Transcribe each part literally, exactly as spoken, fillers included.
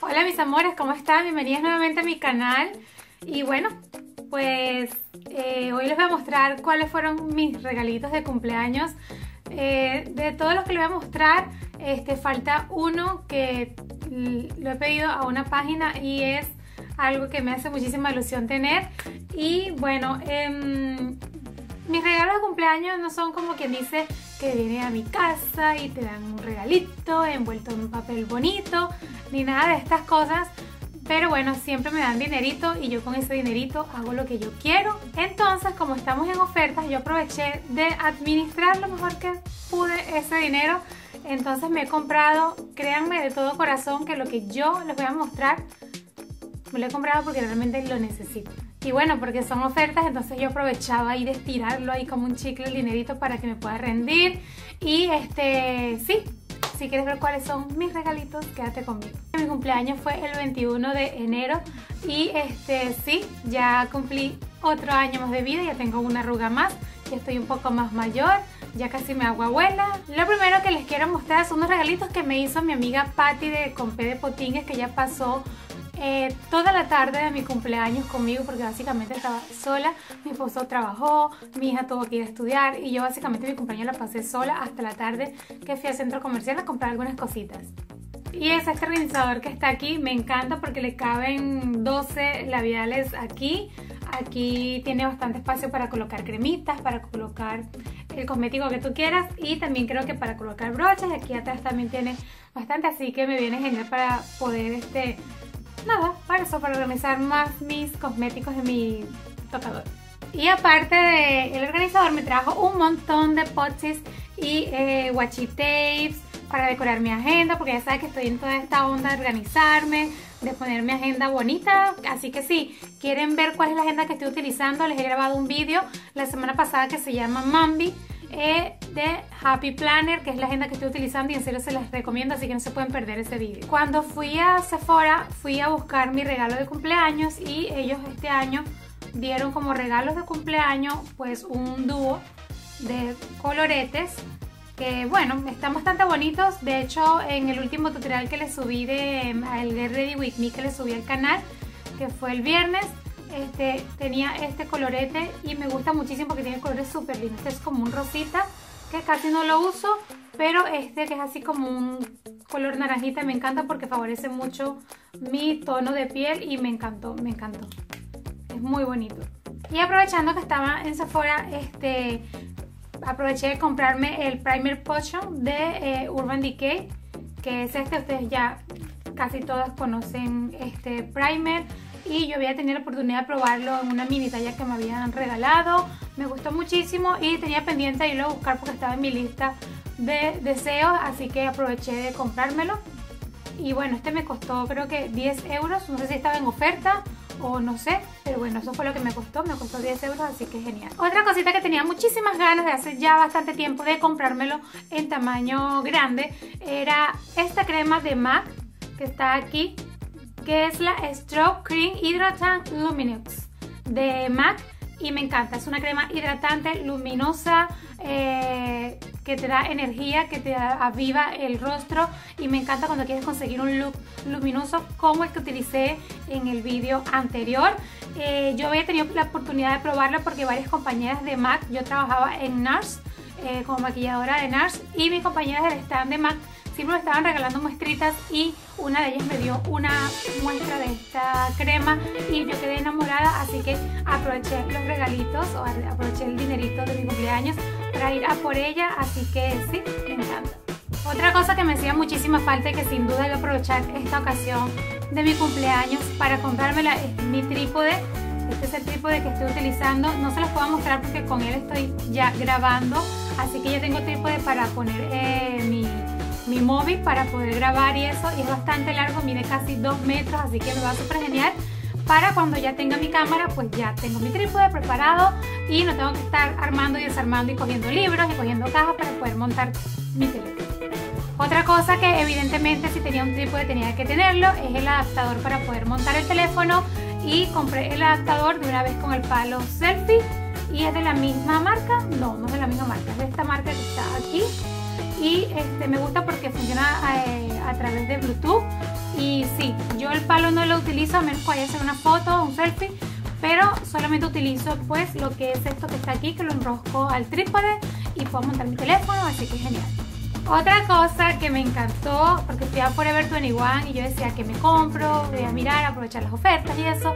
Hola mis amores, ¿cómo están? Bienvenidos nuevamente a mi canal. Y bueno, pues eh, hoy les voy a mostrar cuáles fueron mis regalitos de cumpleaños. Eh, de todos los que les voy a mostrar, este, falta uno que lo he pedido a una página y es algo que me hace muchísima ilusión tener. Y bueno, eh, mis regalos de cumpleaños no son como quien dice que vienen a mi casa y te dan un regalito envuelto en un papel bonito, ni nada de estas cosas. Pero bueno, siempre me dan dinerito y yo con ese dinerito hago lo que yo quiero. Entonces, como estamos en ofertas, yo aproveché de administrar lo mejor que pude ese dinero. Entonces me he comprado, créanme de todo corazón, que lo que yo les voy a mostrar me lo he comprado porque realmente lo necesito. Y bueno, porque son ofertas, entonces yo aprovechaba ahí de estirarlo ahí como un chicle el dinerito para que me pueda rendir. Y este, sí, si quieres ver cuáles son mis regalitos, quédate conmigo. Mi cumpleaños fue el veintiuno de enero y este, sí, ya cumplí otro año más de vida, ya tengo una arruga más, ya estoy un poco más mayor, ya casi me hago abuela. Lo primero que les quiero mostrar son unos regalitos que me hizo mi amiga Patty de Compé de Potingues, que ya pasó Eh, toda la tarde de mi cumpleaños conmigo porque básicamente estaba sola. Mi esposo trabajó, mi hija tuvo que ir a estudiar y yo básicamente mi cumpleaños la pasé sola hasta la tarde que fui al centro comercial a comprar algunas cositas. Y es este organizador que está aquí, me encanta porque le caben doce labiales aquí. Aquí tiene bastante espacio para colocar cremitas, para colocar el cosmético que tú quieras y también creo que para colocar brochas. Aquí atrás también tiene bastante, así que me viene genial para poder este... nada, para eso, para organizar más mis cosméticos en mi tocador. Y aparte del organizador me trajo un montón de pochis y eh, washi tapes para decorar mi agenda, porque ya sabes que estoy en toda esta onda de organizarme, de poner mi agenda bonita. Así que si quieren ver cuál es la agenda que estoy utilizando, les he grabado un vídeo la semana pasada que se llama Mambi Eh, de Happy Planner, que es la agenda que estoy utilizando y en serio se las recomiendo, así que no se pueden perder ese vídeo. Cuando fui a Sephora fui a buscar mi regalo de cumpleaños y ellos este año dieron como regalos de cumpleaños pues un dúo de coloretes que bueno, están bastante bonitos. De hecho, en el último tutorial que les subí de el Get Ready With Me que les subí al canal, que fue el viernes, Este, tenía este colorete y me gusta muchísimo porque tiene colores súper lindos. Este es como un rosita que casi no lo uso, pero este que es así como un color naranjita me encanta porque favorece mucho mi tono de piel y me encantó, me encantó. Es muy bonito. Y aprovechando que estaba en Sephora, este, aproveché de comprarme el Primer Potion de eh, Urban Decay, que es este. Ustedes ya casi todas conocen este primer y yo había tenido la oportunidad de probarlo en una mini talla que me habían regalado. Me gustó muchísimo y tenía pendiente de irlo a buscar porque estaba en mi lista de deseos, así que aproveché de comprármelo. Y bueno, este me costó creo que diez euros, no sé si estaba en oferta o no sé, pero bueno, eso fue lo que me costó, me costó diez euros, así que genial. Otra cosita que tenía muchísimas ganas de hace ya bastante tiempo de comprármelo en tamaño grande era esta crema de Mac que está aquí, que es la Strobe Cream Hydratant Luminox de Mac y me encanta. Es una crema hidratante, luminosa, eh, que te da energía, que te aviva el rostro y me encanta cuando quieres conseguir un look luminoso como el que utilicé en el vídeo anterior. Eh, yo había tenido la oportunidad de probarlo porque varias compañeras de Mac, yo trabajaba en NARS eh, como maquilladora de NARS y mis compañeras del stand de Mac siempre me estaban regalando muestritas y una de ellas me dio una muestra de esta crema y yo quedé enamorada, así que aproveché los regalitos o aproveché el dinerito de mi cumpleaños para ir a por ella, así que sí, me encanta. Otra cosa que me hacía muchísima falta y que sin duda iba a aprovechar esta ocasión de mi cumpleaños para comprármela es mi trípode. Este es el trípode que estoy utilizando, no se los puedo mostrar porque con él estoy ya grabando, así que yo tengo trípode para poner eh, mi... mi móvil para poder grabar y eso, y es bastante largo, mide casi dos metros, así que me va súper genial para cuando ya tenga mi cámara. Pues ya tengo mi trípode preparado y no tengo que estar armando y desarmando y cogiendo libros y cogiendo cajas para poder montar mi teléfono. Otra cosa que evidentemente si tenía un trípode tenía que tenerlo es el adaptador para poder montar el teléfono y compré el adaptador de una vez con el palo selfie y es de la misma marca, no, no es de la misma marca, es de esta marca que está aquí. Y este, me gusta porque funciona a, a través de Bluetooth Y sí, yo el palo no lo utilizo a menos que vaya a hacer una foto o un selfie, pero solamente utilizo pues lo que es esto que está aquí, que lo enrosco al trípode y puedo montar mi teléfono, así que es genial. Otra cosa que me encantó, porque fui a Forever veintiuno y yo decía que me compro, voy a mirar, aprovechar las ofertas y eso,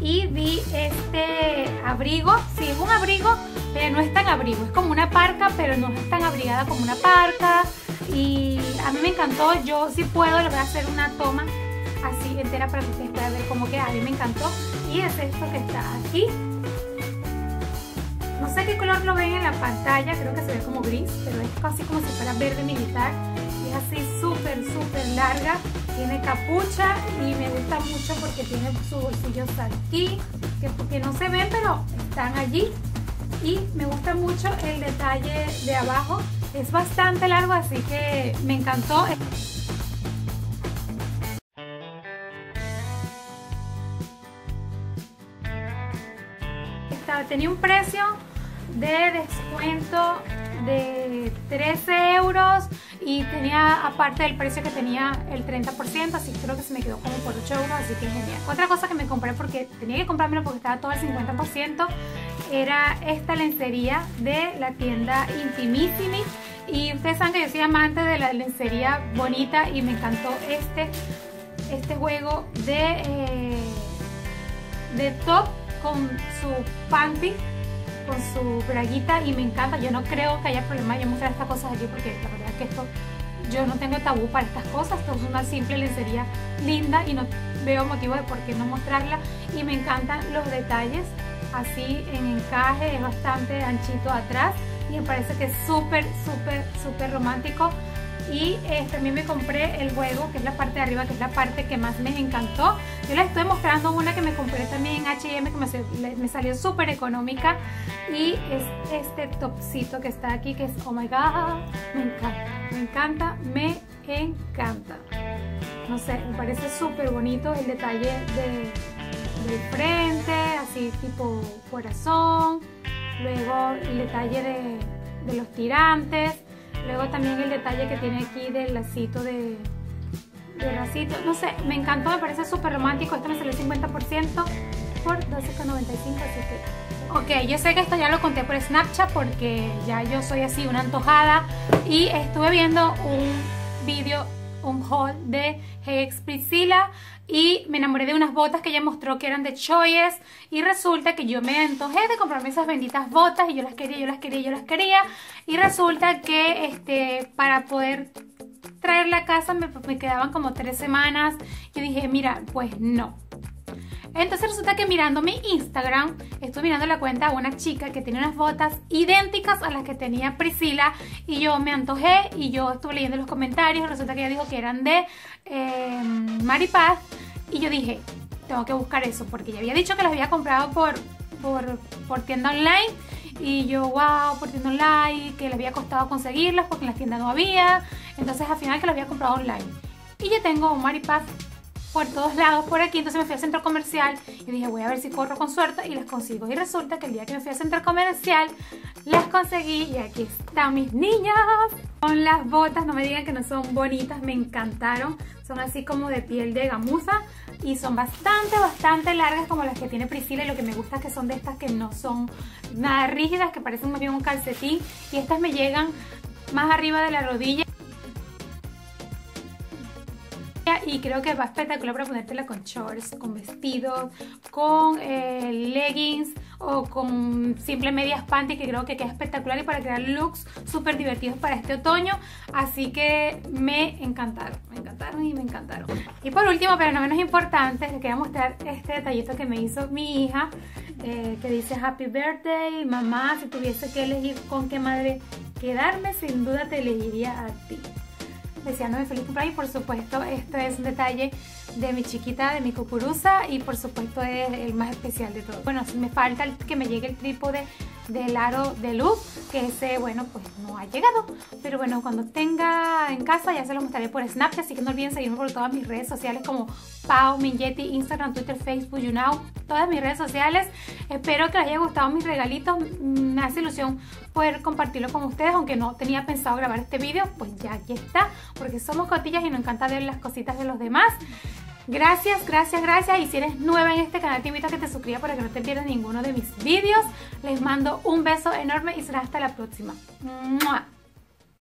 y vi este abrigo. Sí, es un abrigo, pero no es tan abrigo, es como una parca, pero no es tan abrigada como una parca. Y a mí me encantó. Yo si puedo les voy a hacer una toma así entera para que ustedes puedan ver cómo queda. A mí me encantó. Y es esto que está aquí. No sé qué color lo ven en la pantalla, creo que se ve como gris, pero es casi como si fuera verde militar. Y es así súper súper larga, tiene capucha y me gusta mucho porque tiene sus bolsillos aquí, que porque no se ven pero están allí. Y me gusta mucho el detalle de abajo. Es bastante largo, así que me encantó. Estaba, tenía un precio de descuento de trece euros y tenía aparte del precio que tenía el treinta por ciento, así que creo que se me quedó como por ocho euros, así que genial. Otra cosa que me compré porque tenía que comprármelo porque estaba todo el cincuenta por ciento era esta lencería de la tienda Intimissimi, y ustedes saben que yo soy amante de la lencería bonita y me encantó este este juego de eh, de top con su panty, con su braguita, y me encanta. Yo no creo que haya problema yo mostrar estas cosas aquí porque la verdad es que esto, yo no tengo tabú para estas cosas. Esto es una simple lencería linda y no veo motivo de por qué no mostrarla. Y me encantan los detalles así en encaje, es bastante anchito atrás y me parece que es súper súper súper romántico. Y eh, también me compré el juego, que es la parte de arriba, que es la parte que más me encantó. Yo les estoy mostrando una que me compré también en H y M, que me, me salió súper económica, y es este topcito que está aquí, que es oh my god, me encanta, me encanta, me encanta. No sé, me parece súper bonito el detalle de de frente, así tipo corazón, luego el detalle de, de los tirantes, luego también el detalle que tiene aquí del lacito de, de lacito, no sé, me encantó, me parece súper romántico. Esto me salió cincuenta por ciento por doce con noventa y cinco, así que ok, yo sé que esto ya lo conté por Snapchat porque ya yo soy así una antojada, y estuve viendo un vídeo, un haul de Hex Priscila, y me enamoré de unas botas que ella mostró que eran de Choyes, y resulta que yo me antojé de comprarme esas benditas botas y yo las quería, yo las quería, yo las quería, y resulta que este para poder traerla a casa me, me quedaban como tres semanas. Yo dije, mira, pues no. Entonces resulta que mirando mi Instagram, estoy mirando la cuenta de una chica que tiene unas botas idénticas a las que tenía Priscila, y yo me antojé y yo estuve leyendo los comentarios. Resulta que ella dijo que eran de eh, Maripaz, y yo dije, tengo que buscar eso, porque ella había dicho que las había comprado por, por, por tienda online, y yo, wow, por tienda online, que les había costado conseguirlas porque en las tiendas no había. Entonces al final que las había comprado online. Y yo tengo un Maripaz por todos lados por aquí. Entonces me fui al centro comercial y dije, voy a ver si corro con suerte y las consigo. Y resulta que el día que me fui al centro comercial las conseguí, y aquí están mis niñas. Son las botas, no me digan que no son bonitas, me encantaron. Son así como de piel de gamuza y son bastante bastante largas como las que tiene Priscila, y lo que me gusta es que son de estas que no son nada rígidas, que parecen más bien un calcetín, y estas me llegan más arriba de la rodilla. Y creo que va espectacular para ponértela con shorts, con vestidos, con eh, leggings o con simple medias panty, que creo que queda espectacular, y para crear looks súper divertidos para este otoño. Así que me encantaron, me encantaron y me encantaron. Y por último, pero no menos importante, les quería mostrar este detallito que me hizo mi hija, eh, que dice Happy Birthday, mamá, si tuviese que elegir con qué madre quedarme, sin duda te elegiría a ti. Deseándome feliz cumpleaños. Por supuesto, esto es un detalle de mi chiquita, de mi cucuruza, y por supuesto es el más especial de todos. Bueno, si me falta que me llegue el trípode del aro de luz, que ese, bueno, pues no ha llegado, pero bueno, cuando tenga en casa ya se los mostraré por Snapchat, así que no olviden seguirme por todas mis redes sociales como Pao Minyety, Instagram, Twitter, Facebook, YowNow, todas mis redes sociales. Espero que les haya gustado mis regalitos, me hace ilusión poder compartirlo con ustedes, aunque no tenía pensado grabar este vídeo, pues ya aquí está, porque somos cotillas y nos encanta ver las cositas de los demás. Gracias, gracias, gracias. Y si eres nueva en este canal, te invito a que te suscribas para que no te pierdas ninguno de mis vídeos. Les mando un beso enorme y será hasta la próxima. ¡Mua!